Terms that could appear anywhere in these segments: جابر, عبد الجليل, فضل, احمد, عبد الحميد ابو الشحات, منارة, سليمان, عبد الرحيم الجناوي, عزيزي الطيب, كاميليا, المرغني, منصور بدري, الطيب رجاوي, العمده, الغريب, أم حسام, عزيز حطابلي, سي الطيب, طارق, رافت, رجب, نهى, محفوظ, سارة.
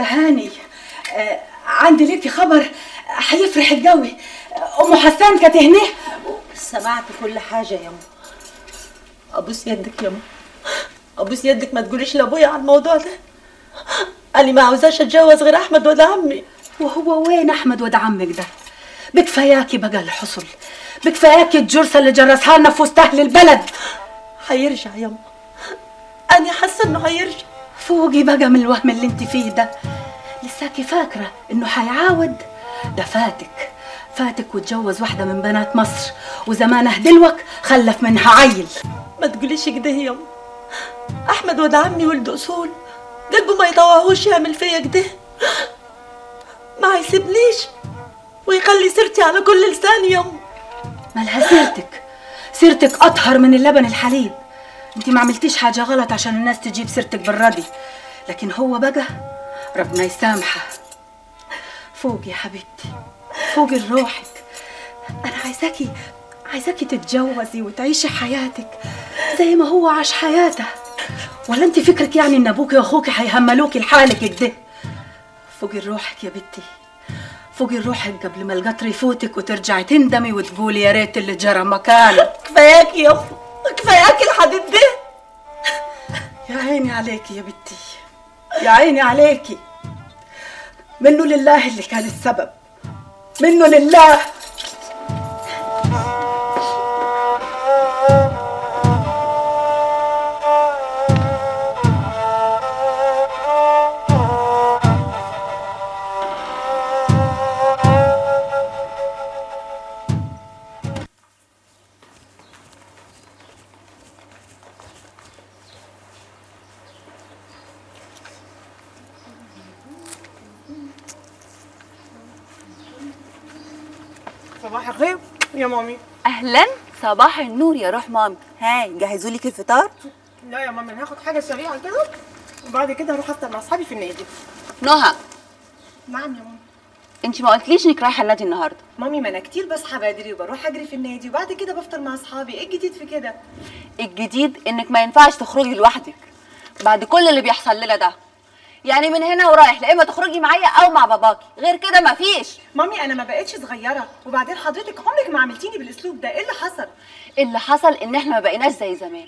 تهاني، عندي ليكي خبر هيفرحك قوي. ام حسام كتهنيه. سمعت كل حاجه يا مو. ابوس يدك يا مو، ابوس يدك ما تقوليش لابويا على الموضوع ده. قال لي ما عاوزاش اتجوز غير احمد واد عمي. وهو وين احمد واد عمك ده؟ بكفاياكي بقى اللي حصل، بكفاياكي الجرسه اللي جرسها لنا في وسط اهل البلد. هيرجع يا مو، انا حاسه انه هيرجع. فوقي بقى من الوهم اللي انت فيه ده. لساكي فاكره انه هيعاود؟ ده فاتك، فاتك واتجوز واحده من بنات مصر وزمانه دلوك خلف منها عيل. ما تقوليش كده يا مو، احمد ولد عمي ولد اصول، قلبه ما يطوعهوش يعمل فيا كده، ما هيسيبنيش ويخلي سيرتي على كل لسان يا مو. مالها سيرتك، سيرتك اطهر من اللبن الحليب. انت ما عملتيش حاجه غلط عشان الناس تجيب سيرتك بالردي، لكن هو بقى ربنا يسامحه. فوقي يا حبيبتي، فوقي لروحك. انا عايزاكي تتجوزي وتعيشي حياتك زي ما هو عاش حياته. ولا انت فكرك يعني ان ابوكي واخوكي هيهملوكي لحالك كده؟ فوقي لروحك يا بنتي، فوقي لروحك قبل ما القطر يفوتك وترجعي تندمي وتقولي يا ريت اللي جرى مكانه. كفاياكي يا ام، كفاياكي الحديد ده. يا عيني عليكي يا بنتي، يا عيني عليكي. منه لله اللي كان السبب، منه لله. صباح الخير يا مامي. اهلا، صباح النور يا روح مامي. هاي جهزوا لك الفطار؟ لا يا مامي، انا هاخد حاجه سريعه كده وبعد كده هروح افطر مع اصحابي في النادي. نهى. نعم يا مامي. انت ما قلتليش انك رايحه النادي النهارده. مامي ما انا كتير بصحى بدري وبروح اجري في النادي وبعد كده بفطر مع اصحابي. ايه الجديد في كده؟ الجديد انك ما ينفعش تخرجي لوحدك بعد كل اللي بيحصل لنا ده. يعني من هنا ورايح لا اما تخرجي معايا او مع باباكي، غير كده مفيش. مامي انا ما بقتش صغيره، وبعدين حضرتك عمرك ما عملتيني بالاسلوب ده. ايه اللي حصل؟ اللي حصل ان احنا ما بقيناش زي زمان.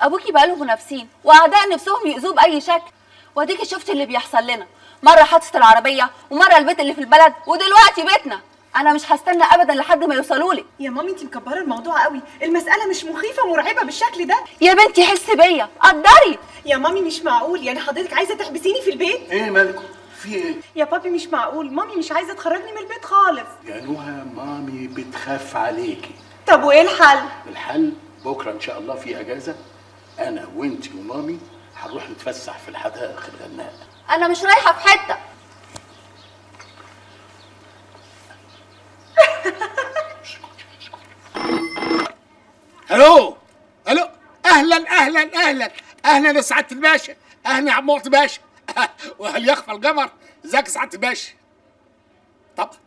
ابوكي بقى له منافسين واعداء نفسهم يؤذوه باي شكل، واديكي شفتي اللي بيحصل لنا، مره حادثه العربيه ومره البيت اللي في البلد ودلوقتي بيتنا. انا مش هستنى ابدا لحد ما يوصلوا لي. يا مامي انت مكبره الموضوع قوي، المساله مش مخيفه ومرعبه بالشكل ده. يا بنتي حسي بيا، قدري. يا مامي مش معقول، يعني حضرتك عايزه تحبسيني في البيت؟ ايه مالكم؟ في ايه؟ يا بابي مش معقول، مامي مش عايزه تخرجني من البيت خالص. يا نهى مامي بتخاف عليكي. طب وايه الحل؟ الحل بكره ان شاء الله في اجازه، انا وانتي ومامي هنروح نتفسح في الحدائق الغناء. انا مش رايحه في حته. الو الو، اهلا اهلا اهلا اهلا يا سعاده الباشا، اهلا يا عم معطي باشا. وهل يخفى القمر؟ ازيك يا سعاده الباشا؟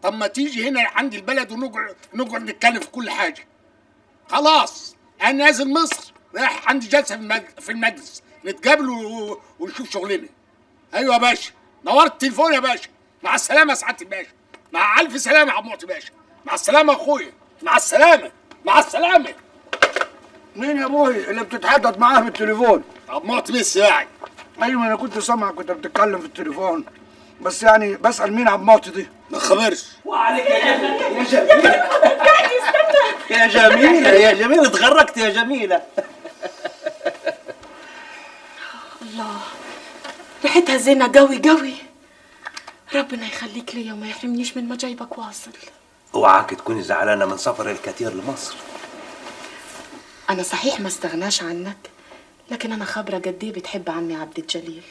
طب ما تيجي هنا عند البلد ونقعد نتكلم في كل حاجه. خلاص انا نازل مصر، رايح عندي جلسه في المجلس، نتقابل ونشوف شغلنا. ايوه يا باشا، نورت التليفون يا باشا. مع السلامه يا سعاده الباشا. مع الف سلامه يا عم معطي باشا. مع السلامه يا اخويا. مع السلامه. مع السلامه. مين يا ابوي اللي بتتحدث معاه في التليفون؟ طب معطي بس يعني. ايوه انا كنت سامعك كنت بتتكلم في التليفون، بس يعني بسال مين عم معطي دي؟ ما تخبرش. وعليك يا جميله. يا جميله يا جميله، اتغرقت يا جميله. الله، ريحتها زينه قوي قوي. ربنا يخليك ليا وما يحرمنيش من ما جايبك واصل. اوعاك تكوني زعلانه من سفري الكثير لمصر. أنا صحيح ما استغناش عنك، لكن أنا خبرة قد إيه بتحب عمي عبد الجليل،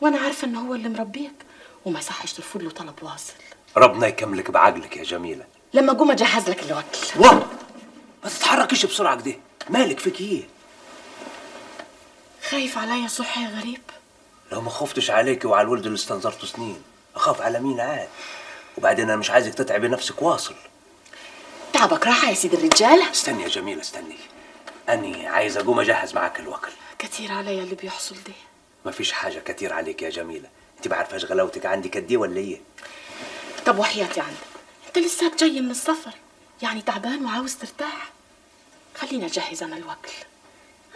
وأنا عارفة إن هو اللي مربيك وما يصحش ترفض له طلب واصل. ربنا يكملك بعجلك يا جميلة. لما أقوم أجهز لك الأكل. واه ما تتحركيش بسرعة كده، مالك فيك إيه؟ خايف عليا صح يا غريب؟ لو ما خفتش عليكي وعلى الولد اللي استنظرته سنين، أخاف على مين عاد؟ وبعدين أنا مش عايزك تتعبي نفسك واصل. تعبك راحة يا سيد الرجالة. استني يا جميلة استني، أني عايز أقوم أجهز معاك الوكل. كتير عليا اللي بيحصل ده. مفيش حاجة كتير عليك يا جميلة، انت ما عارفاش غلاوتك عندي كانت ايه ولا ايه؟ طب وحياتي عندك، انت لساك جاي من السفر، يعني تعبان وعاوز ترتاح. خلينا اجهز انا الوكل،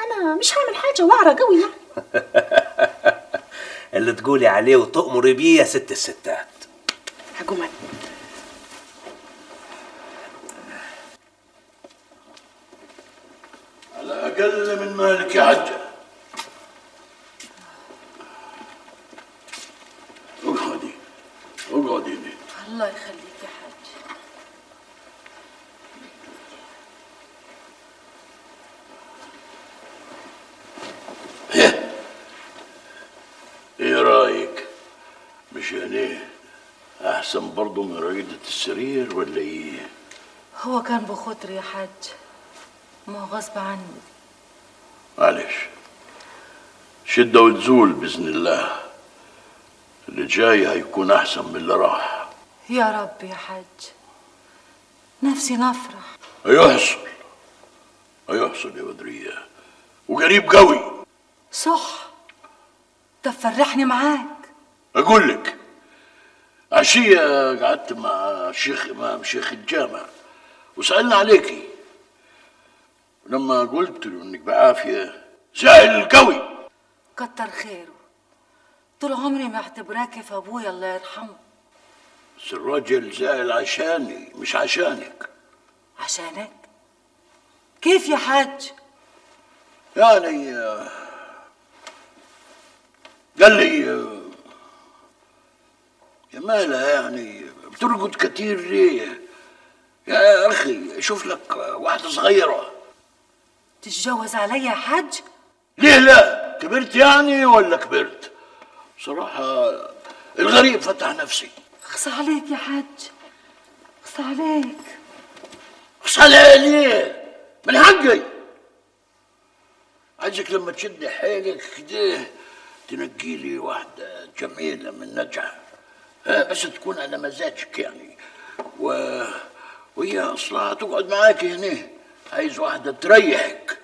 انا مش هعمل حاجه واعره قوي يعني. اللي تقولي عليه وتؤمري بيه يا ست الستات. هقوم انا. على اقل من مالك يا حجه. اقعدي اقعدي لي. الله يخليك يا حاج. ايه رايك؟ مش يعني احسن برضه من ريدة السرير ولا ايه؟ هو كان بخطر يا حاج، ما هو غصب عني. معلش، شده وتزول باذن الله. اللي جاي هيكون احسن من اللي راح. يا رب يا حاج، نفسي نفرح. هيحصل هيحصل يا بدريه، وقريب قوي. صح، طب فرحني معاك. اقول لك، عشيه قعدت مع شيخ امام شيخ الجامع وسالنا عليكي، ولما قلت له انك بعافيه زعل قوي. كتر خيره، طول عمري ما اعتبراكي في ابويا الله يرحمه. بس الراجل زعل عشاني مش عشانك. عشانك؟ كيف يا حاج؟ يعني قال لي يا مالها يعني بترقد كتير ليه؟ يا اخي شوف لك واحده صغيره. تتجوز عليا يا حاج؟ ليه لا؟ كبرت يعني ولا كبرت؟ بصراحه الغريب فتح نفسي. اخص عليك يا حاج، اخص عليك. اخص عليا ليه؟ من حقي. عايزك لما تشد حيلك كده تنقي لي واحدة جميلة من نجعة، بس تكون على مزاجك يعني، وهي أصلا هتقعد معاك هنا. عايز واحدة تريحك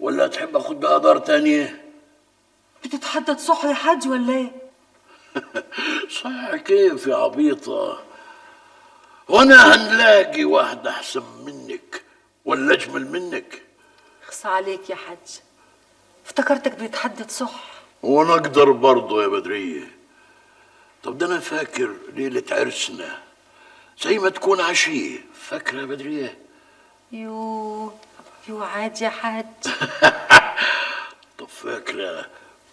ولا تحب آخد بها دار تانية؟ بتتحدد صح يا حاج ولا إيه؟ صح كيف يا عبيطة؟ هنا هنلاقي واحدة أحسن منك ولا أجمل منك؟ إخص عليك يا حاج، افتكرتك بتتحدد صح. ونقدر برضه يا بدرية. طب ده أنا فاكر ليلة عرسنا زي ما تكون عشية، فاكرة يا بدرية؟ يو يو عادي يا حاج. طب فاكرة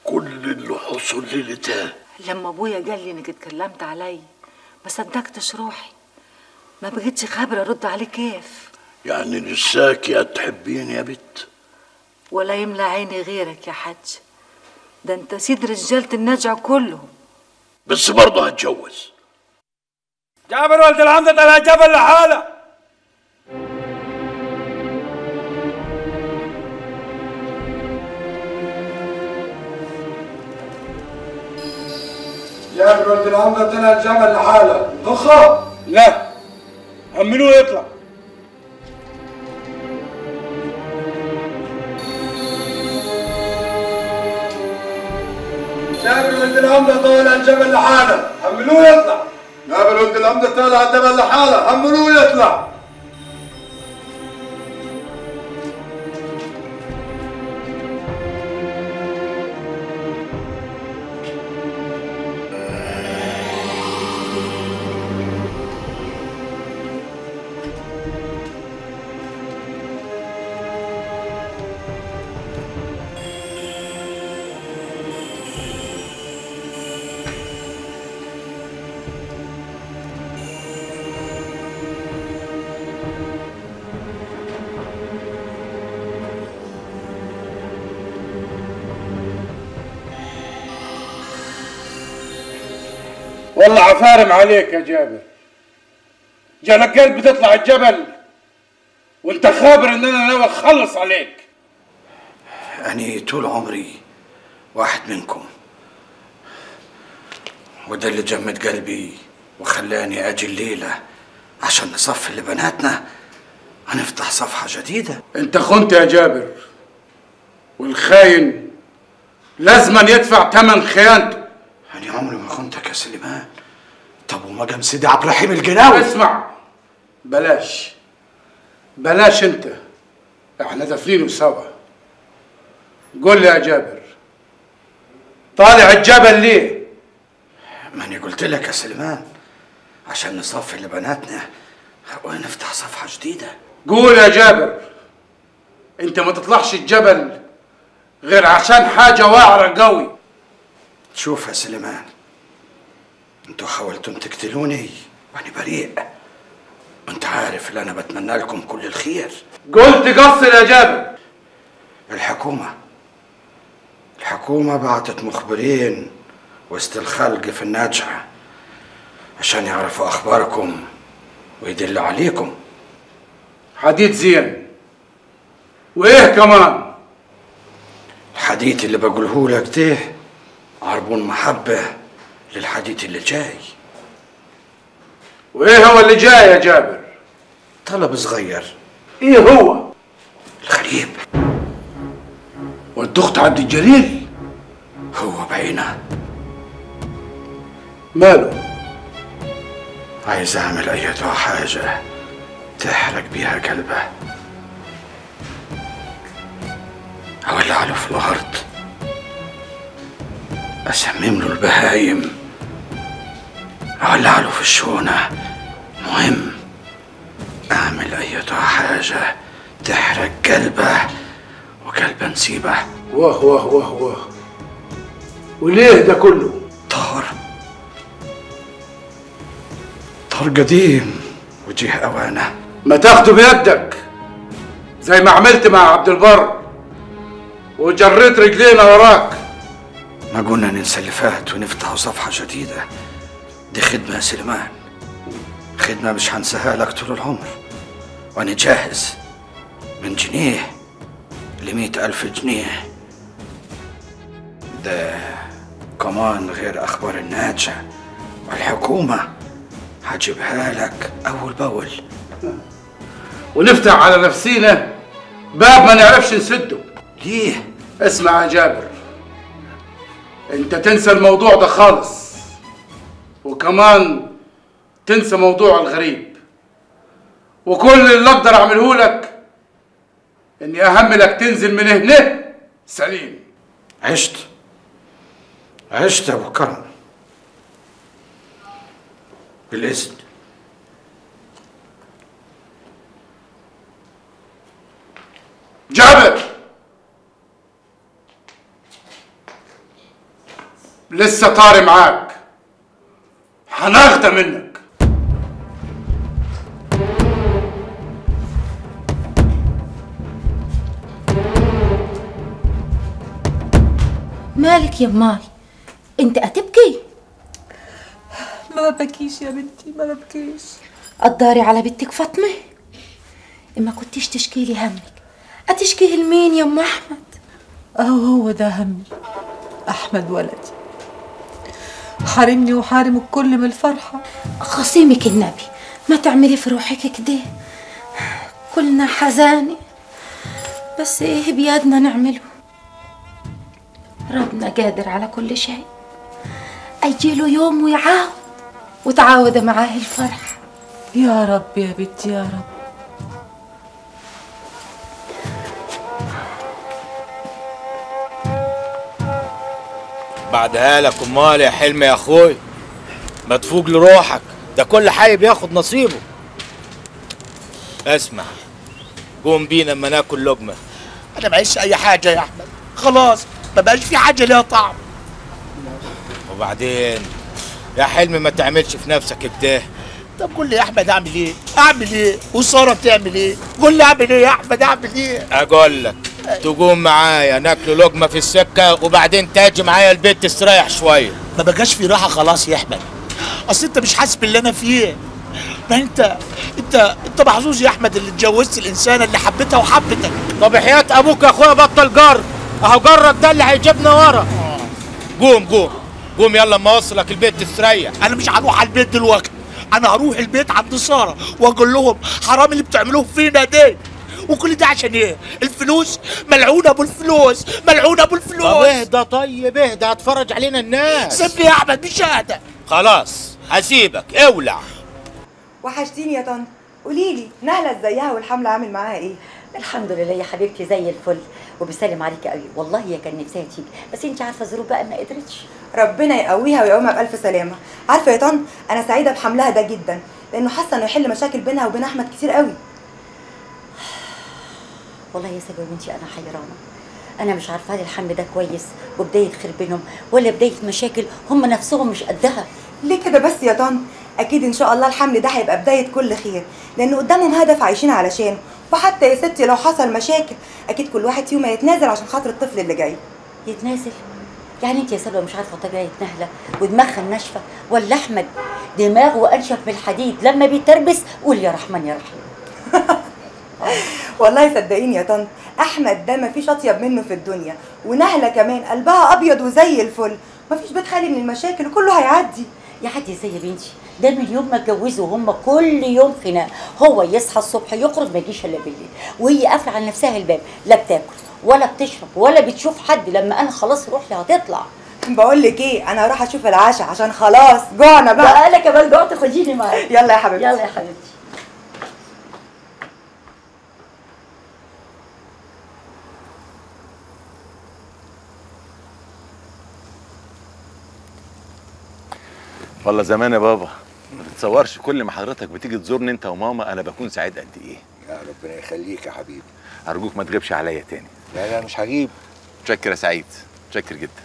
كل اللي حصل ليلتها؟ لما أبويا قال لي إنك اتكلمت علي ما صدقتش روحي، ما بقتش خبرة أرد عليه كيف. يعني لساكي هتحبيني يا بت؟ ولا يملى عيني غيرك يا حاج، ده انت سيد رجاله النجع كلهم. بس برضه هتجوز. جابر ولد العمده طلع جبل لحاله. جابر ولد العمده طلع الجبل لحاله. ضخه؟ لا، هملوه يطلع. جابر ولد العمده طالع الجبل لحاله، حملوه يطلع. جابر ولد العمده طالع الجبل لحاله، حملوه يطلع. والله عفارم عليك يا جابر، جالك قلب تطلع الجبل وانت خابر ان انا ناوي اخلص عليك. انا طول عمري واحد منكم، وده اللي جمد قلبي وخلاني اجي الليله عشان نصفي اللي بناتنا هنفتح صفحه جديده. انت خنت يا جابر، والخاين لازما يدفع ثمن خيانته. انا عمري ما خنتك يا سليمان. طب وما جم سيدي عبد الرحيم الجناوي؟ اسمع، بلاش انت، احنا دافنينه سوا. قول لي يا جابر، طالع الجبل ليه؟ ما انا قلت لك يا سليمان، عشان نصفي لبناتنا ونفتح صفحه جديده. قول يا جابر، انت ما تطلعش الجبل غير عشان حاجه واعره قوي. شوف يا سليمان، انتوا حاولتم تقتلوني وانا بريء، وانت عارف اللي انا بتمنى لكم كل الخير. قلت قصر يا جابر. الحكومه بعتت مخبرين وسط الخلق في الناجحه عشان يعرفوا اخباركم ويدلوا عليكم. حديث زين، وايه كمان؟ الحديث اللي بقوله لك ده عربون محبه للحديث اللي جاي. وايه هو اللي جاي يا جابر؟ طلب صغير. ايه هو؟ الغريب والضغط عبد الجليل. هو بعينه. ماله؟ عايز اعمل اي حاجه تحرك بيها قلبه، اولع له في الارض، اسمم له البهايم، اولع له في الشونه. مهم اعمل اي حاجه تحرق قلبه وقلبه نسيبه. واه واه واه واه، وليه ده كله؟ طار قديم وجيه اوانه. ما تاخده بيدك زي ما عملت مع عبد البر وجريت رجلينا وراك. ما قلنا ننسى اللي فات ونفتح صفحه جديده؟ دي خدمه يا سليمان، خدمه مش هنساها لك طول العمر. وانا جاهز من جنيه ل100,000 جنيه. ده كمان غير اخبار الناجح والحكومه، هجيبها لك اول باول. ونفتح على نفسينا باب ما نعرفش نسده. ليه؟ اسمع يا جابر، انت تنسى الموضوع ده خالص، وكمان تنسى موضوع الغريب. وكل اللي اقدر اعمله لك اني اهملك تنزل من هنا سليم. عشت يا ابو كرم. بالإذن. جابر، لسه طاري معاك، هناخده منك. مالك يا ماي؟ انت هتبكي؟ ما بكيش يا بنتي، ما بكيش. قداري على بنتك فاطمه. اما كنتيش تشكي لي همك، اتشكيه لمين يا ام احمد؟ هو ده همي، احمد ولدي حارمني وحارم الكل من الفرحه. خصيمك النبي، ما تعملي في روحك كده، كلنا حزانه، بس ايه بيدنا نعمله؟ ربنا قادر على كل شيء، اجيله يوم ويعاود وتعاود معاه الفرح. يا رب يا بنتي يا رب. بعدها لك. امال يا حلمي يا اخوي، ما تفوق لروحك، ده كل حي بياخد نصيبه. اسمع، قوم بينا اما ناكل لقمه. انا معيش اي حاجه يا احمد، خلاص ما بقاش في حاجه ليها طعم. وبعدين يا حلمي ما تعملش في نفسك بتاه. طب قول لي يا احمد اعمل ايه؟ اعمل ايه؟ وساره بتعمل ايه؟ قول لي اعمل ايه يا احمد؟ اعمل ايه؟ اقول لك، تقوم معايا ناكلوا لقمه في السكه، وبعدين تاجي معايا البيت تستريح شويه. ما بقاش في راحه خلاص يا احمد، اصل انت مش حاسس باللي انا فيه. ما انت محظوظ يا احمد اللي اتجوزت الانسانه اللي حبتها وحبتك. طب حياه ابوك يا اخويا بطل جر، اهو جرك ده اللي هيجيبنا ورا. قوم يلا اما اوصلك البيت تستريح. انا مش هروح على البيت دلوقتي، انا هروح البيت عند ساره واقول لهم حرام اللي بتعملوه فينا دي، وكل ده عشان ايه؟ الفلوس؟ ملعونه بالفلوس، ملعونه بالفلوس. طب اهدى، طيب اهدى، هتفرج علينا الناس. سيبني يا احمد، مش ههدى. خلاص هسيبك، اولع. وحشتيني يا طنط. قولي لي نهله ازيها والحمله عامل معاها ايه؟ الحمد لله يا حبيبتي زي الفل، وبسلم عليكي قوي. والله هي كان نفسها تيجي بس انت عارفه الظروف بقى، ما قدرتش. ربنا يقويها ويقومها بألف سلامه. عارفه يا طن انا سعيده بحملها ده جدا، لانه حاسه انه يحل مشاكل بينها وبين احمد كتير قوي. والله يا سلوى بنتي انا حيرانه، انا مش عارفه هل الحمل ده كويس وبدايه خير بينهم ولا بدايه مشاكل هم نفسهم مش قدها. ليه كده بس يا طن؟ اكيد ان شاء الله الحمل ده هيبقى بدايه كل خير، لانه قدامهم هدف عايشين علشانه. وحتى يا ستي لو حصل مشاكل اكيد كل واحد فيهم هيتنازل عشان خاطر الطفل اللي جاي. يتنازل؟ يعني انت يا سلوى مش عارفه طبيعه نهله ودماغها الناشفه ولا احمد دماغه انشف من الحديد لما بيتربس؟ قول يا رحمن يا رحيم. والله صدقيني يا طنط احمد ده مفيش اطيب منه في الدنيا، ونهله كمان قلبها ابيض وزي الفل، مفيش بيت خالي من المشاكل وكله هيعدي. يعدي ازاي يا بنتي؟ ده من يوم ما اتجوزوا وهم كل يوم خناقه، هو يصحى الصبح يخرج ما يجيش الا بالليل، وهي قافله على نفسها الباب، لا بتاكل ولا بتشرب ولا بتشوف حد. لما انا خلاص روح لي هتطلع. بقول لك ايه، انا هروح اشوف العشاء عشان خلاص جوعنا بقى. بقى انا كمان جوعت، خديني معاك. يلا يا حبيبتي، يلا يا حبيبتي. والله زمان يا بابا ما بتصورش كل ما حضرتك بتيجي تزورني انت وماما انا بكون سعيد قد ايه. يا ربنا يخليك يا حبيبي. ارجوك ما تغيبش عليا تاني. لا لا مش هغيب. متشكر يا سعيد، متشكر جدا.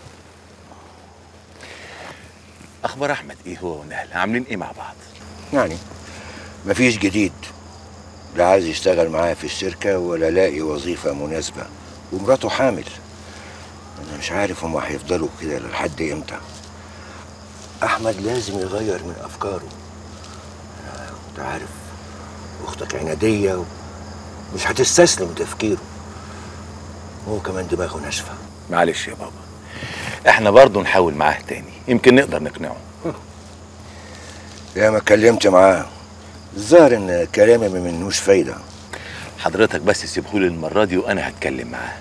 اخبار احمد ايه هو ونهله؟ عاملين ايه مع بعض؟ يعني مفيش جديد، لا عايز يشتغل معايا في الشركه ولا لاقي وظيفه مناسبه، ومراته حامل. انا مش عارف هم هيفضلوا كده لحد امتى. أحمد لازم يغير من أفكاره. أنت عارف أختك عنادية ومش هتستسلم تفكيره، هو كمان دماغه ناشفة. معلش يا بابا، إحنا برضه نحاول معاه تاني يمكن نقدر نقنعه. يا ما اتكلمت معاه، الظاهر إن كلامي ما منوش فايدة. حضرتك بس سيبهولي المرة دي وأنا هتكلم معاه.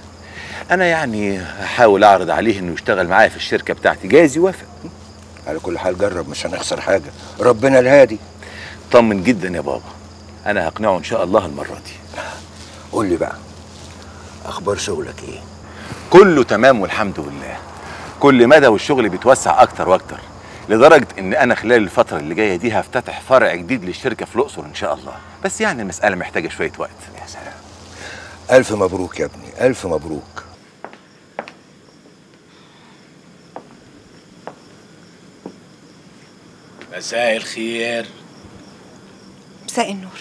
أنا يعني هحاول أعرض عليه إنه يشتغل معايا في الشركة بتاعتي، جايز يوافق. على كل حال جرب، مش هنخسر حاجة، ربنا الهادي. طمن جدا يا بابا، أنا هقنعه إن شاء الله المرة دي. قول لي بقى أخبار شغلك إيه؟ كله تمام والحمد لله، كل مدى والشغل بيتوسع أكتر وأكتر، لدرجة إن أنا خلال الفترة اللي جاية دي هفتتح فرع جديد للشركة في الأقصر إن شاء الله، بس يعني المسألة محتاجة شوية وقت. يا سلام. ألف مبروك يا ابني، ألف مبروك. مساء الخير. مساء النور.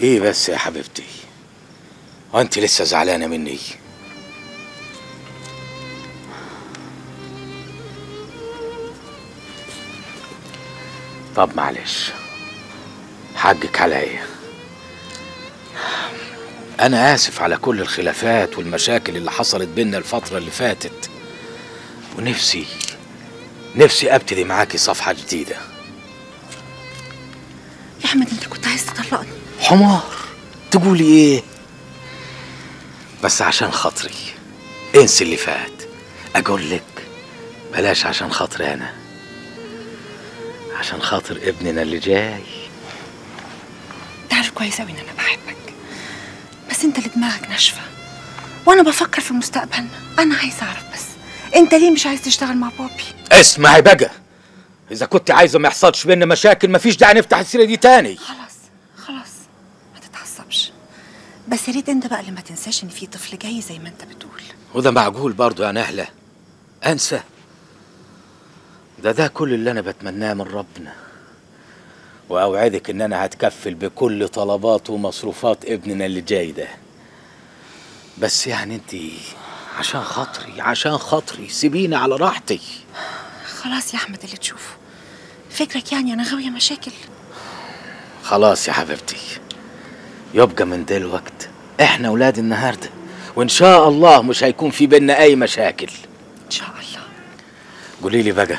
ايه بس يا حبيبتي؟ وانت لسه زعلانه مني؟ طب معلش، حقك عليا. أنا آسف على كل الخلافات والمشاكل اللي حصلت بينا الفترة اللي فاتت، ونفسي أبتدي معاكي صفحة جديدة. يا أحمد أنت كنت عايز تطلقني. حمار تقولي إيه؟ بس عشان خاطري انسي اللي فات. أقول لك بلاش عشان خاطري أنا، عشان خاطر ابننا اللي جاي. تعرف كويس أوي إن أنا بحبك، بس انت اللي دماغك ناشفه، وانا بفكر في مستقبلنا. انا عايز اعرف بس انت ليه مش عايز تشتغل مع بابي؟ اسمعي بقى، اذا كنت عايزه ما يحصلش بينا مشاكل مفيش داعي نفتح السيره دي تاني. خلاص خلاص ما تتعصبش، بس يا ريت انت بقى اللي ما تنساش ان في طفل جاي زي ما انت بتقول. وده معقول برضه يا نهله انسى؟ ده كل اللي انا بتمناه من ربنا، وأوعدك إن أنا هتكفل بكل طلبات ومصروفات ابننا اللي جاي ده. بس يعني أنت عشان خاطري، عشان خاطري سيبيني على راحتي. خلاص يا أحمد اللي تشوفه. فكرك يعني أنا غاوية مشاكل؟ خلاص يا حبيبتي، يبقى من دلوقت إحنا أولاد النهاردة، وإن شاء الله مش هيكون في بينا أي مشاكل. إن شاء الله. قولي لي بقى،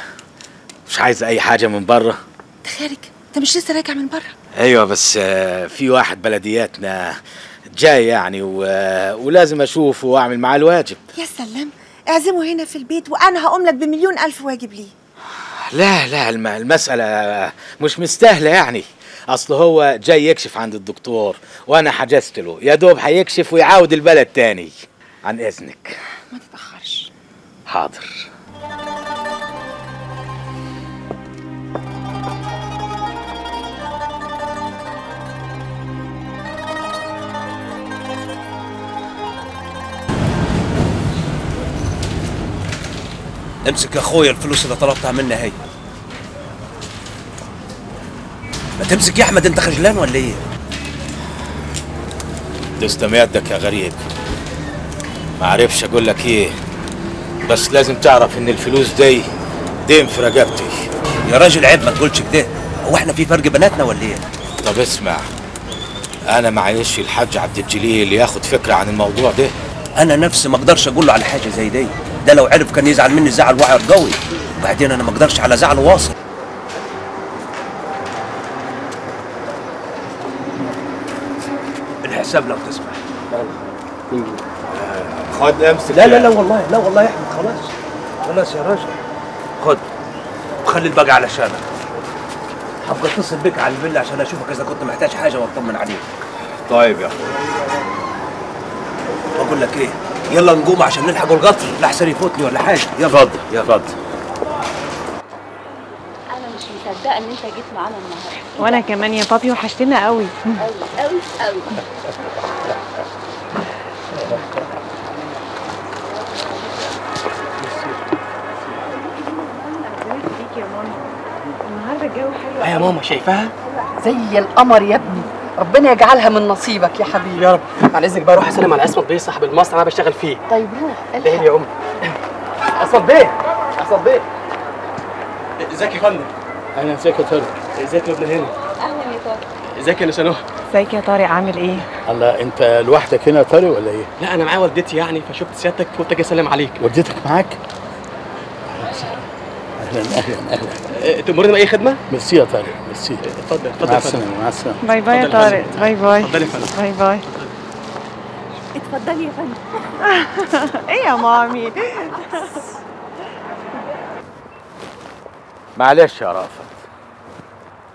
مش عايزه اي حاجه من بره؟ ده خارج، انت مش لسه راجع من بره؟ ايوه بس في واحد بلدياتنا جاي يعني ولازم اشوفه واعمل معاه الواجب. يا سلام، اعزمه هنا في البيت وانا هقوم لك بمليون الف واجب ليه. لا لا، المساله مش مستاهله يعني، اصل هو جاي يكشف عند الدكتور وانا حجزت له، يا دوب هيكشف ويعاود البلد تاني. عن اذنك ما تتاخرش. حاضر. امسك يا اخويا الفلوس اللي طلبتها مني اهي. ما تمسك يا احمد، انت خجلان ولا ايه؟ تسلم يدك يا غريب. ما اعرفش اقول لك ايه، بس لازم تعرف ان الفلوس دي دين في رقبتي. يا راجل عيب، ما تقولش كده، هو احنا في فرق بناتنا ولا ايه؟ طب اسمع، انا معيش الحاج عبد الجليل ياخد فكره عن الموضوع ده. انا نفسي ما اقدرش اقول له على حاجه زي دي، ده لو عرف كان يزعل مني زعل واعر قوي، وبعدين انا ما اقدرش على زعل واصل. الحساب لو تسمح. خد امسك. لا لا لا والله، لا والله يا احمد، خلاص خلاص يا راجل، خد وخلي الباقي علشانك. هبقى اتصل بك على الفيلا عشان اشوفك اذا كنت محتاج حاجه واطمن عليك. طيب يا اخويا، بقول لك ايه، يلا نقوم عشان نلحق القطر لحسن يفوتني ولا حاجه. يا فضل يا فضل، انا مش مصدقه ان انت جيت معانا النهارده. وانا كمان يا بابي، وحشتنا قوي قوي قوي قوي. النهارده الجو حلو قوي يا ماما، شايفاها زي القمر يا ابني، ربنا يجعلها من نصيبك يا حبيبي يا رب. على اذنك بقى اروح اسلم على اسمه بيه صاحب المصنع اللي انا بشتغل فيه. طيب روح. ايه يا امي؟ اسمه بيه، اسمه بيه. ازيك يا فندم؟ اهلا. ازيك يا طارق؟ ازيك يا ابن هنا؟ اهلا يا طارق. ازيك يا نسانوه؟ ازيك يا طارق، عامل ايه؟ الله، انت لوحدك هنا يا طارق ولا ايه؟ لا انا معايا والدتي يعني، فشفت سيادتك قلت اجي اسلم عليك. والدتك معاك؟ اهلا اهلا اهلا. تأمرني باي خدمه؟ ميرسي يا طارق، ميرسي. اتفضل اتفضل. مع السلامه. مع السلامه. باي باي يا طارق. باي باي. اتفضلي يا فندم. باي باي. اتفضلي يا فندم. ايه يا مامي؟ معلش يا رافت،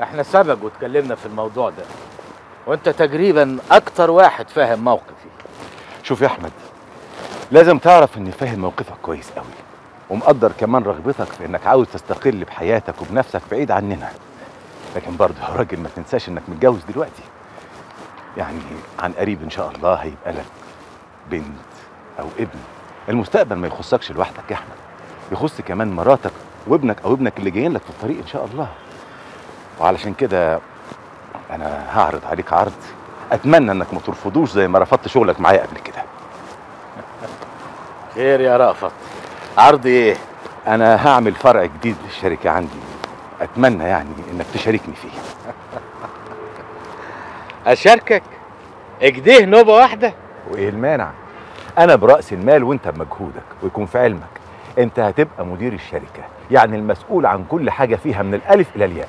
احنا سبق واتكلمنا في الموضوع ده، وانت تقريبا اكتر واحد فاهم موقفي. شوف يا احمد، لازم تعرف اني فاهم موقفك كويس قوي، ومقدر كمان رغبتك في انك عاوز تستقل بحياتك وبنفسك بعيد عننا، لكن برضه يا راجل ما تنساش انك متجوز دلوقتي، يعني عن قريب ان شاء الله هيبقى لك بنت او ابن. المستقبل ما يخصكش لوحدك يا احمد، يخص كمان مراتك وابنك او ابنك اللي جايين لك في الطريق ان شاء الله. وعلشان كده انا هعرض عليك عرض اتمنى انك ما ترفضوش زي ما رفضت شغلك معايا قبل كده. خير يا رافت، عرض ايه؟ انا هعمل فرع جديد للشركه عندي، اتمنى يعني انك تشاركني فيه. اشاركك؟ اجديه نوبه واحده؟ وايه المانع؟ انا براس المال وانت بمجهودك، ويكون في علمك انت هتبقى مدير الشركه، يعني المسؤول عن كل حاجه فيها من الالف الى الياء.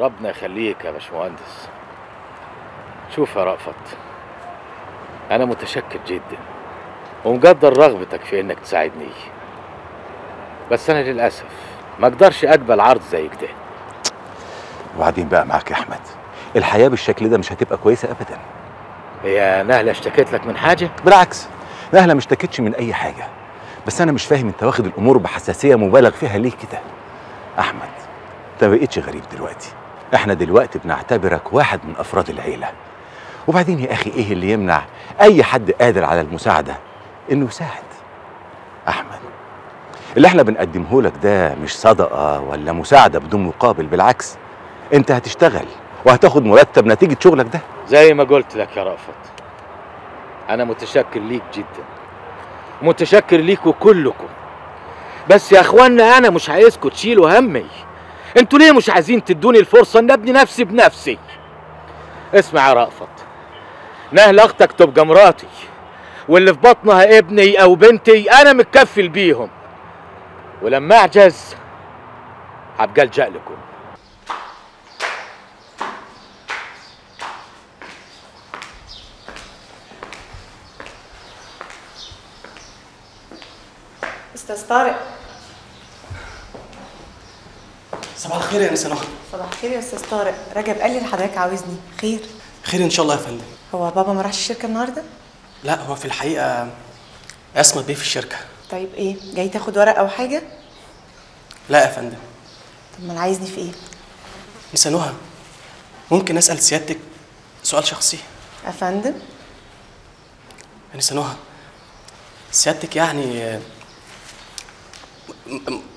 ربنا يخليك يا باشمهندس. شوف يا رأفت، انا متشكر جدا ومقدر رغبتك في انك تساعدني، بس انا للاسف ما اقدرش اقبل عرض زي كده. وبعدين بقى معاك يا احمد، الحياه بالشكل ده مش هتبقى كويسه ابدا. هي نهله اشتكت لك من حاجه؟ بالعكس، نهله ما اشتكتش من اي حاجه، بس انا مش فاهم انت واخد الامور بحساسيه مبالغ فيها ليه كده. احمد انت ما بقتش غريب دلوقتي، احنا دلوقتي بنعتبرك واحد من افراد العيله. وبعدين يا اخي، ايه اللي يمنع اي حد قادر على المساعده انه يساعد؟ احمد اللي احنا بنقدمه لك ده مش صدقه ولا مساعده بدون مقابل، بالعكس انت هتشتغل وهتاخد مرتب نتيجه شغلك ده. زي ما قلت لك يا رأفت، انا متشكر ليك جدا، متشكر ليكوا كلكم، بس يا اخوانا انا مش عايزكوا تشيلوا همي. انتوا ليه مش عايزين تدوني الفرصه ان ابني نفسي بنفسي؟ اسمع يا رأفت، نهل اختك تبقى مراتي، واللي في بطنها ابني او بنتي انا متكفل بيهم، ولما اعجز هبقى الجأ لكم. استاذ طارق. صباح الخير يا نساء نهى. صباح الخير يا استاذ طارق. رجب قال لي لحضرتك عاوزني. خير؟ خير ان شاء الله يا فندم. هو بابا ما راحش الشركه النهارده؟ لا هو في الحقيقه اسمه بيه في الشركه. طيب ايه؟ جاي تاخد ورق او حاجه؟ لا يا فندم. طب ما عايزني في ايه؟ نساء نهى ممكن اسال سيادتك سؤال شخصي؟ يا فندم. نساء نهى سيادتك يعني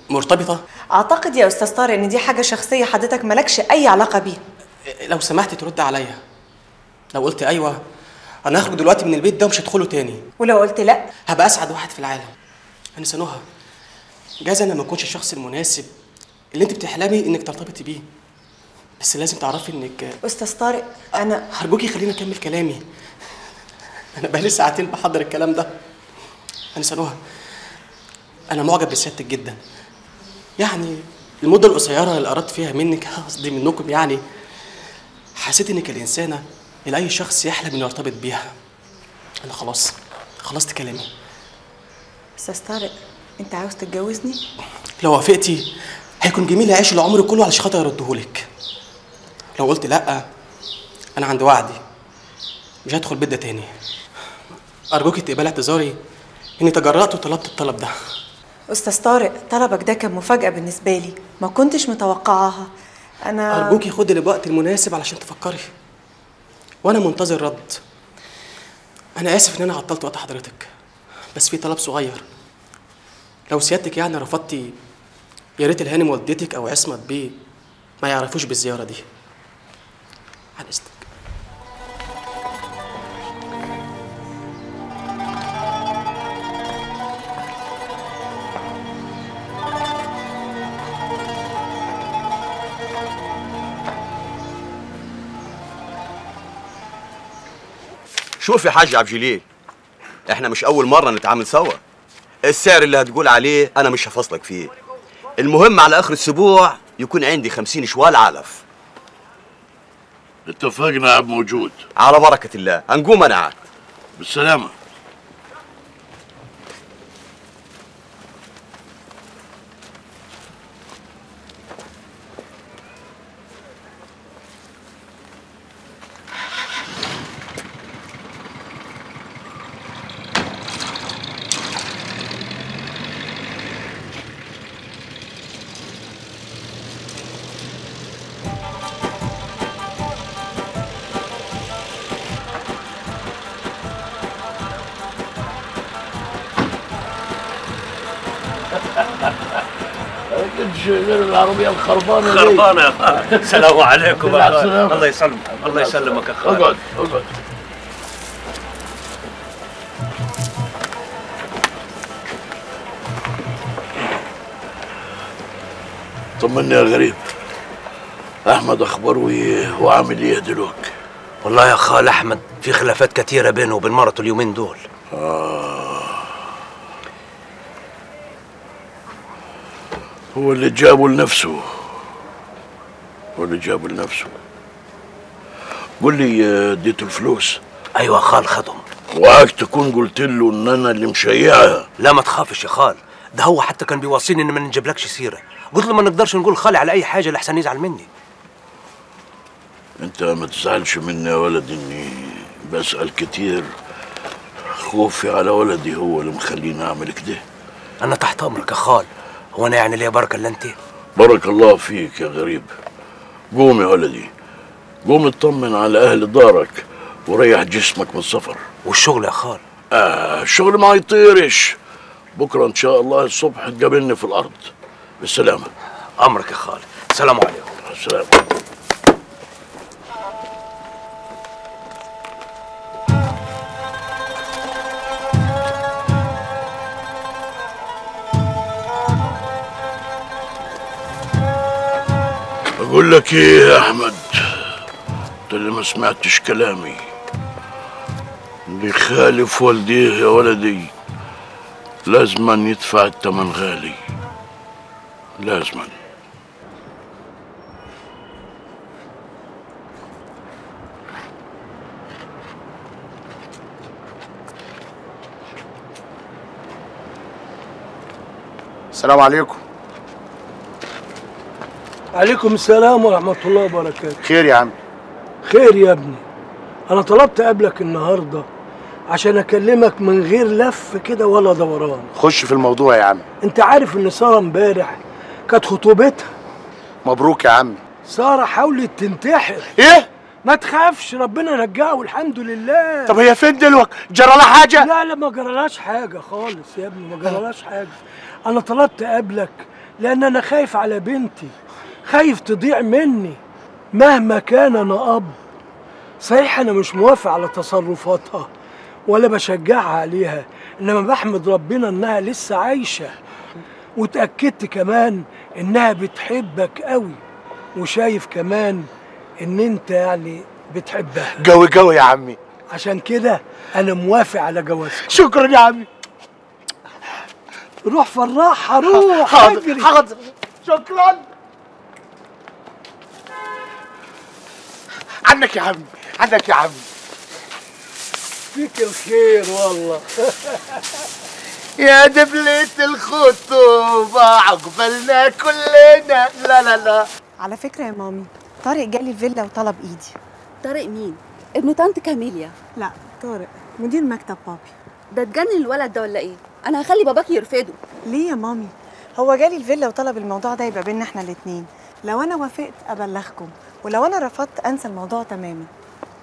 مرتبطة؟ أعتقد يا أستاذ طارق إن دي حاجة شخصية حضرتك مالكش أي علاقة بيها. لو سمحتي ترد عليا. لو قلت أيوه أنا هخرج دلوقتي من البيت ده ومش هدخله تاني. ولو قلت لأ؟ هبقى أسعد واحد في العالم. نساء نهى جايز أنا ما أكونش الشخص المناسب اللي أنت بتحلمي إنك ترتبطي بيه. بس لازم تعرفي إنك أستاذ طارق أنا هرجوكي خليني أكمل كلامي. أنا بقالي ساعتين بحضر الكلام ده. نساء نهى أنا معجب بسيادتك جدا. يعني المدة القصيرة اللي قرأت فيها منك قصدي منكم يعني حسيت إنك الإنسانة اللي أي شخص يحلم إنه يرتبط بيها. أنا خلاص خلصت كلامي. أستاذ طارق أنت عاوز تتجوزني؟ لو وافقتي هيكون جميل أعيش العمر كله علشان خاطر أردهولك. لو قلت لأ أنا عند وعدي مش هدخل بيت ده تاني. أرجوكي تقبلي اعتذاري إني تجرأت وطلبت الطلب ده. أستاذ طارق طلبك ده كان مفاجأة بالنسبة لي، ما كنتش متوقعاها. أنا أرجوكي خدي الوقت المناسب علشان تفكري. وأنا منتظر رد. أنا آسف إن أنا عطلت وقت حضرتك، بس في طلب صغير. لو سيادتك يعني رفضتي يا ريت الهانم والدتك أو عصمت بيه ما يعرفوش بالزيارة دي. على إذنك. شوف يا حاج عبد الجليل، احنا مش اول مره نتعامل سوا. السعر اللي هتقول عليه انا مش هفصلك فيه. المهم على اخر الاسبوع يكون عندي 50 شوال علف. اتفقنا يا عم موجود. على بركه الله. هنقوم انا عاد. بالسلامه. العربية الخربانة خربانة يا طارق. السلام عليكم. الله يسلمك. الله يسلمك يا خالد. اقعد اقعد. طمني يا غريب، احمد اخباره ايه وعامل ايه دلوقتي؟ والله يا خال احمد في خلافات كتيرة بينه وبين مرته اليومين دول. هو اللي جابه لنفسه. قول لي اديته الفلوس؟ ايوه يا خال خدهم. وعاك تكون قلت له ان انا اللي مشيعها. لا ما تخافش يا خال، ده هو حتى كان بيوصيني ان ما نجيبلكش سيره. قلت له ما نقدرش نقول خالي على اي حاجه لحسن يزعل مني. انت ما تزعلش مني يا ولد اني بسال كتير. خوفي على ولدي هو اللي مخليني اعمل كده. انا تحت امرك يا خال. وانا يعني ليا بركه الا انت. بارك الله فيك يا غريب. قوم يا ولدي، قوم اطمن على اهل دارك وريح جسمك من السفر والشغل يا خال. الشغل ما يطيرش. بكره ان شاء الله الصبح تقابلني في الارض. بالسلامه. امرك يا خال. السلام عليكم. السلام. بقول لك ايه يا احمد، انت اللي ما سمعتش كلامي. اللي خالف والديه يا ولدي لازم أن يدفع الثمن غالي. لازما. السلام عليكم. عليكم السلام ورحمة الله وبركاته. خير يا عم. خير يا ابني. أنا طلبت أقابلك النهارده عشان أكلمك من غير لف كده ولا دوران. خش في الموضوع يا عم. أنت عارف إن سارة امبارح كانت خطوبتها. مبروك يا عم. سارة حاولت تنتحر. إيه؟ ما تخافش، ربنا نجاها والحمد لله. طب هي فين دلوقتي؟ جرى لها حاجة؟ لا لا، ما جرالهاش حاجة خالص يا ابني، ما جرالهاش حاجة. أنا طلبت أقابلك لأن أنا خايف على بنتي، خايف تضيع مني مهما كان أنا أب. صحيح أنا مش موافق على تصرفاتها ولا بشجعها عليها، إنما بحمد ربنا إنها لسه عايشة، وتأكدت كمان إنها بتحبك قوي، وشايف كمان إن أنت يعني بتحبها. جوي جوي يا عمي. عشان كده أنا موافق على جوازك. شكرا يا عمي. روح فرحها، روح. حاضر حاضر، شكرا. عنك يا عمي، عنك يا عمي. فيك الخير والله. يا دبلة الخطوبة عقبالنا كلنا. لا لا لا. على فكرة يا مامي، طارق جالي الفيلا وطلب ايدي. طارق مين؟ ابن طنط كاميليا. لا، طارق مدير مكتب بابي. ده اتجنن الولد ده ولا ايه؟ انا هخلي باباك يرفضه. ليه يا مامي؟ هو جالي الفيلا وطلب الموضوع ده يبقى بينا احنا الاتنين. لو انا وافقت ابلغكم، ولو انا رفضت انسى الموضوع تماما.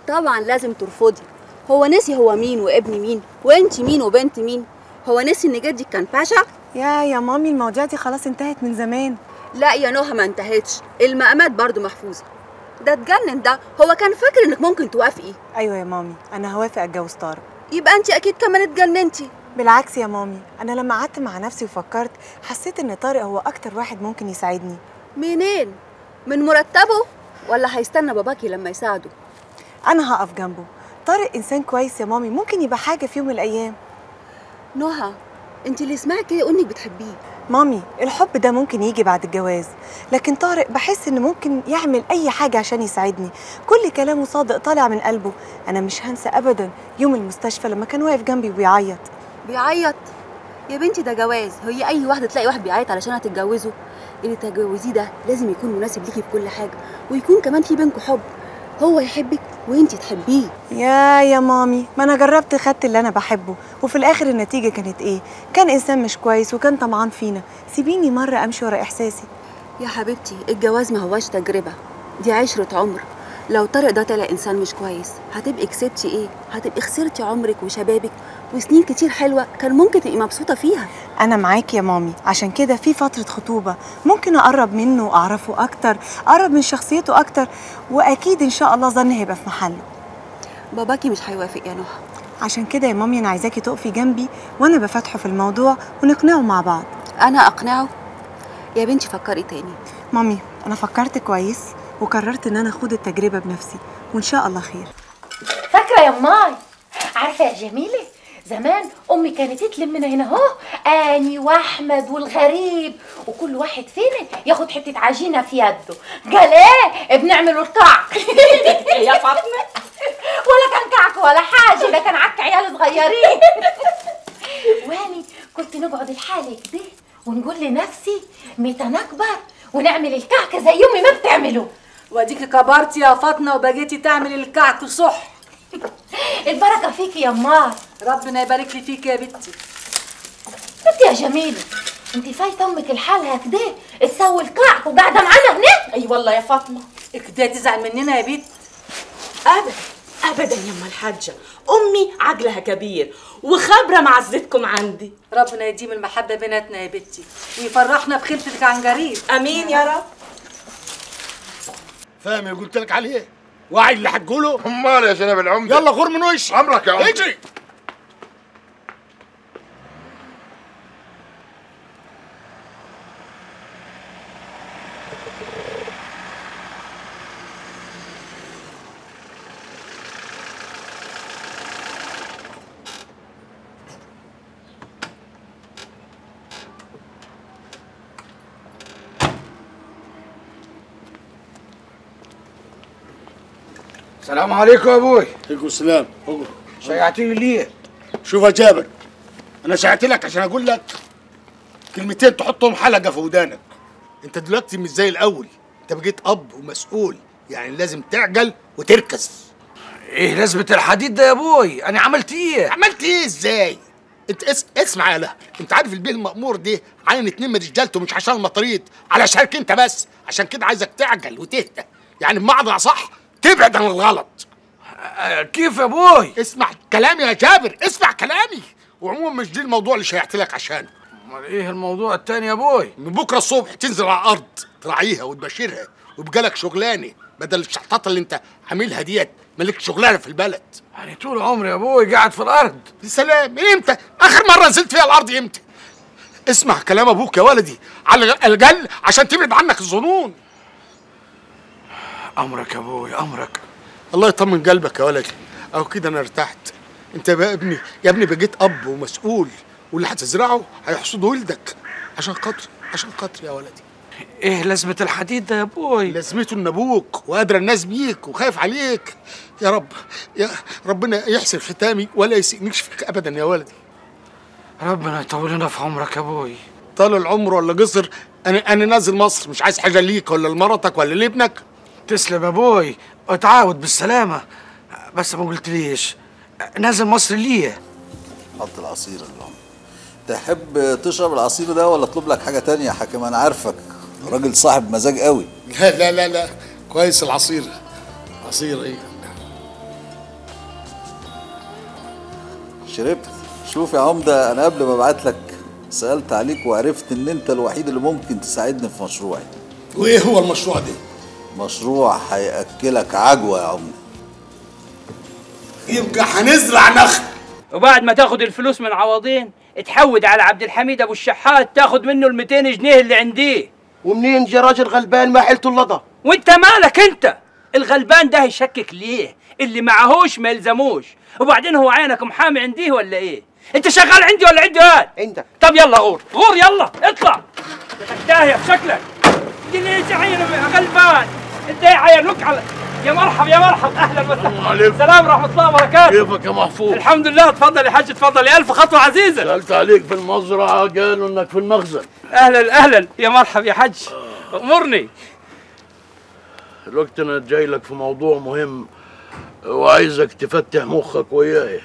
طبعا لازم ترفضي. هو نسي هو مين وابن مين وانت مين وبنت مين؟ هو نسي ان جدك كان باشا؟ يا مامي المواضيع دي خلاص انتهت من زمان. لا يا نهى، ما انتهتش، المقامات برضو محفوظه. ده اتجنن ده، هو كان فاكر انك ممكن توافقي. ايوه يا مامي، انا هوافق اتجوز طارق. يبقى انت اكيد كمان اتجننتي. بالعكس يا مامي، انا لما قعدت مع نفسي وفكرت حسيت ان طارق هو اكتر واحد ممكن يساعدني. منين؟ من مرتبه ولا هيستنى باباكي لما يساعده؟ انا هقف جنبه. طارق انسان كويس يا مامي، ممكن يبقى حاجه في يوم من الايام. نهى، انت اللي سمعك ايه انك بتحبيه؟ مامي الحب ده ممكن يجي بعد الجواز، لكن طارق بحس انه ممكن يعمل اي حاجه عشان يساعدني. كل كلامه صادق طالع من قلبه. انا مش هنسى ابدا يوم المستشفى لما كان واقف جنبي وبيعيط. بيعيط يا بنتي؟ ده جواز، هي اي واحده تلاقي واحد بيعيط علشان هتتجوزه؟ اللي تتجوزيه ده لازم يكون مناسب ليكي بكل حاجه، ويكون كمان في بينكم حب، هو يحبك وانتي تحبيه. يا مامي، ما انا جربت، خدت اللي انا بحبه، وفي الاخر النتيجه كانت ايه؟ كان انسان مش كويس وكان طمعان فينا. سيبيني مره امشي ورا احساسي. يا حبيبتي الجواز ما هواش تجربه، دي عشره عمر. لو طارق ده طلع انسان مش كويس هتبقي كسبتي ايه؟ هتبقي خسرتي عمرك وشبابك وسنين كتير حلوه كان ممكن تبقي مبسوطه فيها. انا معاكي يا مامي، عشان كده في فتره خطوبه ممكن اقرب منه واعرفه اكتر، اقرب من شخصيته اكتر، واكيد ان شاء الله ظني هيبقى في محله. باباكي مش هيوافق يا نهى. عشان كده يا مامي انا عايزاكي تقفي جنبي وانا بفتحه في الموضوع ونقنعه مع بعض. انا اقنعه؟ يا بنتي فكري تاني. مامي انا فكرت كويس وقررت ان انا اخد التجربه بنفسي، وان شاء الله خير. فاكره يا ماي، عارفه يا جميله زمان امي كانت تلمنا هنا اهو، اني واحمد والغريب، وكل واحد فينا ياخد حته عجينه في يده. قال ايه؟ بنعمل الكعك. يا فاطمه ولا كان كعك ولا حاجه، ده كان عك عيال صغيرين. واني كنت نقعد لحالي كده ونقول لنفسي متى نكبر ونعمل الكعك زي امي ما بتعمله. واديكي كبرتي يا فاطمه وبقيتي تعمل الكعك صح. البركه فيكي يا امار. ربنا يبارك لي فيكي يا بنتي. بنتي يا جميله انت فايته امك لحالها كده تسوي الكعك وقاعده معانا هنا؟ اي والله يا فاطمه، كده تزعل مننا يا بنتي؟ ابدا ابدا يا ام الحاجه، امي عجلها كبير وخبره معزتكم عندي. ربنا يديم المحبه بيناتنا يا بنتي ويفرحنا بخلتك عن قريب. امين يا رب. فاهم اللي قلت لك عليه؟ واعي اللي هتقوله؟ امال يا جناب العمده. يلا غور من وشي. امرك يا عمده. اجري. السلام عليكم يا ابوي. عليكم السلام. اقعد. شيعتني ليه؟ شوف يا جابر، انا شيعت لك عشان اقول لك كلمتين تحطهم حلقه في ودانك. انت دلوقتي مش زي الاول، انت بقيت اب ومسؤول، يعني لازم تعجل وتركز. ايه لازمه الحديد ده يا ابوي؟ انا عملت ايه؟ عملت ايه ازاي؟ انت اسمع يا لهوي، انت عارف البيه المأمور دي عين اتنين ما رجالته، مش عشان المطاريد، علشانك انت بس، عشان كده عايزك تعجل وتهدى، يعني بمعنى اصح تبعد عن الغلط. كيف يا ابوي؟ اسمع كلامي يا جابر، اسمع كلامي. وعموما مش دي الموضوع اللي شيعت لك عشانه. امال ايه الموضوع التاني يا ابوي؟ من بكره الصبح تنزل على الارض تراعيها وتبشرها، ويبقى لك شغلانه بدل الشحطات اللي انت عاملها ديت. مالك شغلانه في البلد. يعني طول عمري يا ابوي قاعد في الارض. يا سلام، امتى؟ اخر مره نزلت فيها الارض امتى؟ اسمع كلام ابوك يا ولدي على الاقل عشان تبعد عنك الظنون. امرك يا ابوي، امرك. الله يطمن قلبك يا ولدي، او كده انا ارتحت. انت بقى ابني يا ابني بقيت اب ومسؤول، واللي هتزرعه هيحصده ولدك، عشان خاطري، عشان خاطري يا ولدي. ايه لازمة الحديد ده يا ابوي؟ لازمته ان ابوك وقادر الناس بيك وخايف عليك. يا رب يا ربنا يحسن ختامي ولا يسيئنيش فيك ابدا يا ولدي. ربنا يطول لنا في عمرك يا ابوي. طال العمر ولا قصر، انا نازل مصر، مش عايز حاجه ليك ولا لمراتك ولا لابنك. تسلم يا ابوي، اتعاود بالسلامه. بس ما قلتليش نازل مصر ليه؟ حط العصير اللهم. تحب تشرب العصير ده ولا اطلب لك حاجه تانية يا حكيم؟ انا عارفك راجل صاحب مزاج قوي. لا لا لا لا، كويس العصير. عصير ايه؟ شربت. شوف يا عمده، انا قبل ما ابعت لك سالت عليك وعرفت ان انت الوحيد اللي ممكن تساعدني في مشروعي. وايه هو المشروع ده؟ مشروع هياكلك عجوه يا عمده. يبقى هنزرع نخل، وبعد ما تاخد الفلوس من عوضين اتحود على عبد الحميد ابو الشحات تاخد منه ال 200 جنيه اللي عنديه. ومنين جا راجل غلبان ما حيلته اللضا؟ وانت مالك انت؟ الغلبان ده هيشكك ليه؟ اللي معهوش ما يلزموش، وبعدين هو عينك محامي عنديه ولا ايه؟ انت شغال عندي ولا عندي واد؟ عندك. طب يلا غور، غور يلا اطلع. تاهي بشكلك. ليش عينه غلبان؟ انت عينك على يا مرحب يا مرحب، اهلا وسهلا. السلام ورحمه الله وبركاته. كيفك يا محفوظ؟ الحمد لله. اتفضل يا حاج، اتفضل. يا الف خطوه عزيزه. سالت عليك في المزرعه قالوا انك في المخزن. اهلا اهلا يا مرحب يا حاج. امرني. الوقت انا جاي لك في موضوع مهم وعايزك تفتح مخك وياي.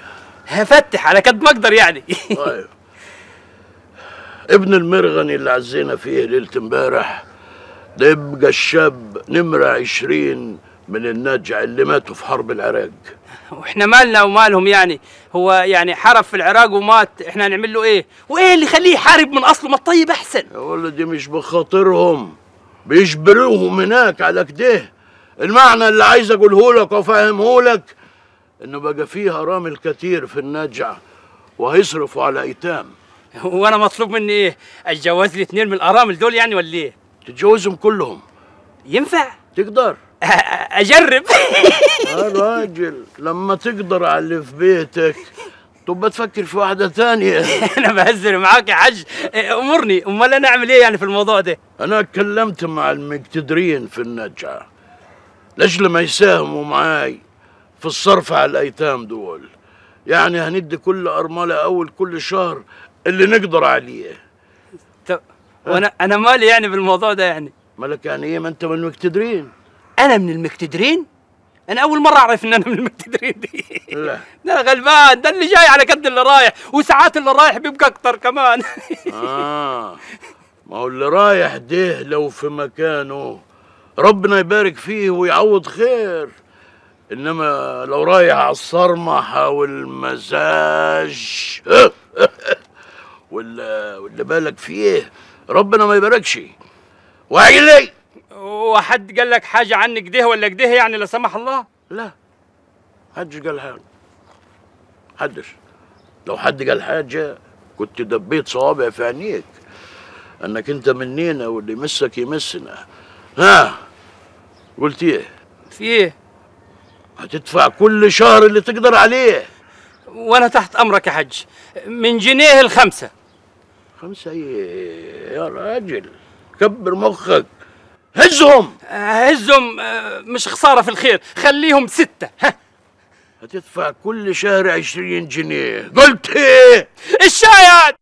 هفتح على قد ما اقدر يعني. طيب ابن المرغني اللي عزينا فيه ليله امبارح ده يبقى الشاب نمره 20 من النجع اللي ماتوا في حرب العراق. واحنا مالنا ومالهم يعني؟ هو يعني حارب في العراق ومات، احنا هنعمل له ايه؟ وايه اللي يخليه يحارب من اصله؟ ما الطيب احسن. يا ولدي مش بخاطرهم، بيجبروهم هناك على كده. المعنى اللي عايز اقوله لك وافهمه لك انه بقى فيه هرامل كتير في النجع وهيصرفوا على ايتام. وانا مطلوب مني ايه؟ اتجوز لي 2 من الارامل دول يعني ولا ايه؟ تتجوزهم كلهم. ينفع؟ تقدر. اجرب. يا راجل لما تقدر على اللي في بيتك تبقى تفكر في واحده ثانيه. انا بهزر معاك يا حاج، امرني. امال انا اعمل ايه يعني في الموضوع ده؟ انا اتكلمت مع المقتدرين في النجعه لاجل ما يساهموا معاي في الصرف على الايتام دول، يعني هندي كل ارمله اول كل شهر اللي نقدر عليه. طب وانا مالي يعني بالموضوع ده يعني؟ مالك يعني ايه؟ ما انت من المقتدرين. أنا من المقتدرين؟ أنا أول مرة أعرف إن أنا من المقتدرين دي. لا ده غلبان، ده اللي جاي على قد اللي رايح، وساعات اللي رايح بيبقى أكتر كمان. ما هو اللي رايح ده لو في مكانه ربنا يبارك فيه ويعوض خير، إنما لو رايح على الصرمحة والمزاج واللي بالك فيه ربنا ما يباركش. وعيلي وحد قال لك حاجة عني كده ولا كده يعني لا سمح الله؟ لا، حدش قال حاجة، حدش. لو حد قال حاجة كنت دبيت صوابع في عينيك، انك انت منينا واللي يمسك يمسنا. ها قلت ايه؟ في ايه؟ هتدفع كل شهر اللي تقدر عليه. وانا تحت امرك يا حج، من جنيه ل5. 5 ايه يا راجل؟ كبر مخك، هزهم هزهم مش خسارة في الخير، خليهم ستة. ها هتدفع كل شهر 20 جنيه. قلت ايه؟ الشايات